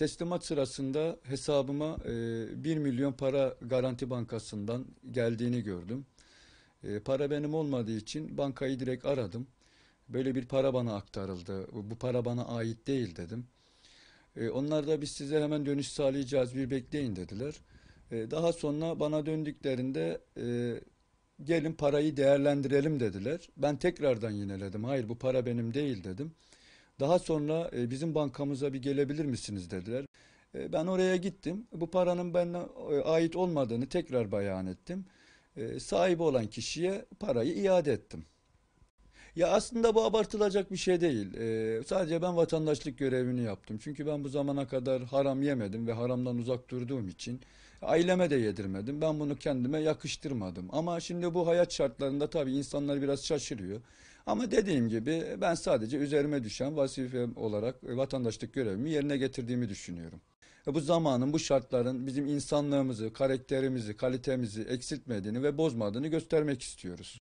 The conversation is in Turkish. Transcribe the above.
Teslimat sırasında hesabıma 1 milyon para Garanti Bankası'ndan geldiğini gördüm. Para benim olmadığı için bankayı direkt aradım. Böyle bir para bana aktarıldı. Bu para bana ait değil dedim. Onlar da biz size hemen dönüş sağlayacağız, bir bekleyin dediler. Daha sonra bana döndüklerinde gelin parayı değerlendirelim dediler. Ben tekrardan yineledim. Hayır, bu para benim değil dedim. Daha sonra bizim bankamıza bir gelebilir misiniz dediler. Ben oraya gittim. Bu paranın bana ait olmadığını tekrar beyan ettim. Sahibi olan kişiye parayı iade ettim. Ya aslında bu abartılacak bir şey değil. Sadece ben vatandaşlık görevini yaptım. Çünkü ben bu zamana kadar haram yemedim ve haramdan uzak durduğum için aileme de yedirmedim. Ben bunu kendime yakıştırmadım. Ama şimdi bu hayat şartlarında tabii insanlar biraz şaşırıyor. Ama dediğim gibi ben sadece üzerime düşen vazifem olarak vatandaşlık görevimi yerine getirdiğimi düşünüyorum. Bu zamanın, bu şartların bizim insanlığımızı, karakterimizi, kalitemizi eksiltmediğini ve bozmadığını göstermek istiyoruz.